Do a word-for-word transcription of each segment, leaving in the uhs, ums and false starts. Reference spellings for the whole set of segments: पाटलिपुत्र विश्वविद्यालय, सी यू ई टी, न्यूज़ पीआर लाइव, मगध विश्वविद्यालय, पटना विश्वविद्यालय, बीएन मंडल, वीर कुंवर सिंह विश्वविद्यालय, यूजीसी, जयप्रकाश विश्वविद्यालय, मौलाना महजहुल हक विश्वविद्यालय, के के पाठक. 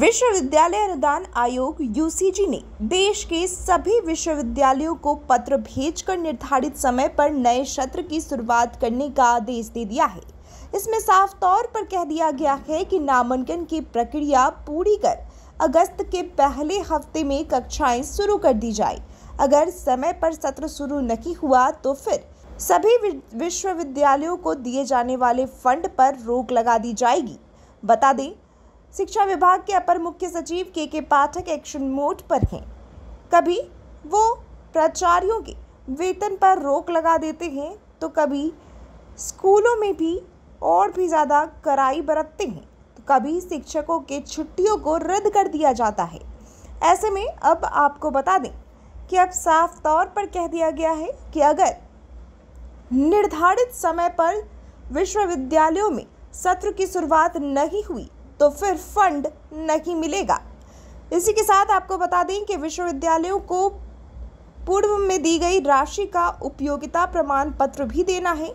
विश्वविद्यालय अनुदान आयोग यूजीसी ने देश के सभी विश्वविद्यालयों को पत्र भेजकर निर्धारित समय पर नए सत्र की शुरुआत करने का आदेश दे दिया है। इसमें साफ तौर पर कह दिया गया है कि नामांकन की प्रक्रिया पूरी कर अगस्त के पहले हफ्ते में कक्षाएं शुरू कर दी जाए। अगर समय पर सत्र शुरू नहीं हुआ तो फिर सभी विश्वविद्यालयों को दिए जाने वाले फंड पर रोक लगा दी जाएगी। बता दें, शिक्षा विभाग के अपर मुख्य सचिव के के पाठक एक्शन मोड पर हैं। कभी वो प्राचार्यों के वेतन पर रोक लगा देते हैं तो कभी स्कूलों में भी और भी ज़्यादा कड़ाई बरतते हैं, तो कभी शिक्षकों के छुट्टियों को रद्द कर दिया जाता है। ऐसे में अब आपको बता दें कि अब साफ तौर पर कह दिया गया है कि अगर निर्धारित समय पर विश्वविद्यालयों में सत्र की शुरुआत नहीं हुई तो फिर फंड नहीं मिलेगा। इसी के साथ आपको बता दें कि विश्वविद्यालयों को पूर्व में दी गई राशि का उपयोगिता प्रमाण पत्र भी देना है।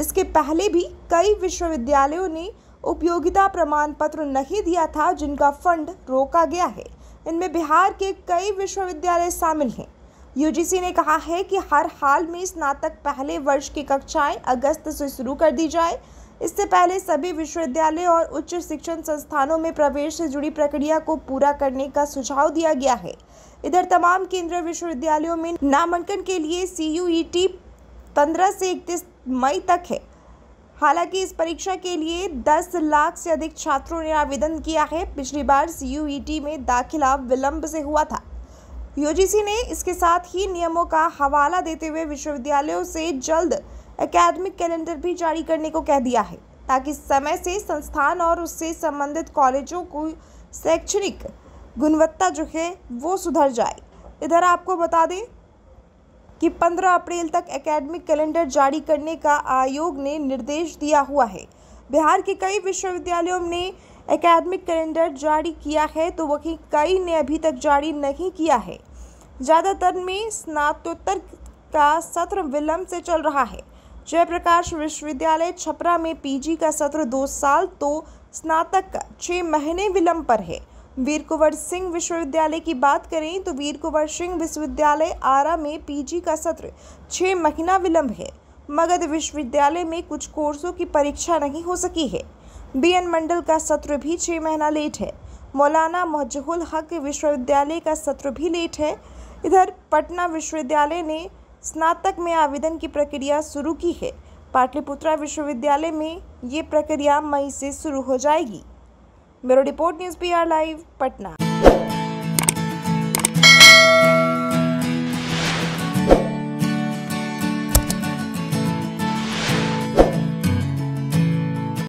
इसके पहले भी कई विश्वविद्यालयों ने उपयोगिता प्रमाण पत्र नहीं दिया था, जिनका फंड रोका गया है। इनमें बिहार के कई विश्वविद्यालय शामिल हैं। यूजीसी ने कहा है कि हर हाल में स्नातक पहले वर्ष की कक्षाएं अगस्त से शुरू कर दी जाए। इससे पहले सभी विश्वविद्यालय और उच्च शिक्षण संस्थानों में प्रवेश से जुड़ी प्रक्रिया को पूरा करने का सुझाव दिया गया है। इधर तमाम केंद्रीय विश्वविद्यालयों में नामांकन के लिए सी यू ई टी पंद्रह से इकतीस मई तक है। हालांकि इस परीक्षा के लिए दस लाख से अधिक छात्रों ने आवेदन किया है। पिछली बार सी यू ई टी में दाखिला विलंब से हुआ था। यूजीसी ने इसके साथ ही नियमों का हवाला देते हुए विश्वविद्यालयों से जल्द एकेडमिक कैलेंडर भी जारी करने को कह दिया है, ताकि समय से संस्थान और उससे संबंधित कॉलेजों को शैक्षणिक गुणवत्ता जो है वो सुधर जाए। इधर आपको बता दें कि पंद्रह अप्रैल तक एकेडमिक कैलेंडर जारी करने का आयोग ने निर्देश दिया हुआ है। बिहार के कई विश्वविद्यालयों ने एकेडमिक कैलेंडर जारी किया है, तो वहीं कई ने अभी तक जारी नहीं किया है। ज़्यादातर में स्नातकोत्तर का सत्र विलंब से चल रहा है। जयप्रकाश विश्वविद्यालय छपरा में पीजी का सत्र दो साल तो स्नातक का छः महीने विलंब पर है। वीर कुंवर सिंह विश्वविद्यालय की बात करें तो वीर कुंवर सिंह विश्वविद्यालय आरा में पीजी का सत्र छः महीना विलंब है। मगध विश्वविद्यालय में कुछ कोर्सों की परीक्षा नहीं हो सकी है। बीएन मंडल का सत्र भी छः महीना लेट है। मौलाना महजहुल हक विश्वविद्यालय का सत्र भी लेट है। इधर पटना विश्वविद्यालय ने स्नातक में आवेदन की प्रक्रिया शुरू की है। पाटलिपुत्र विश्वविद्यालय में ये प्रक्रिया मई से शुरू हो जाएगी। Bureau report, न्यूज़ पीआर लाइव, Patna.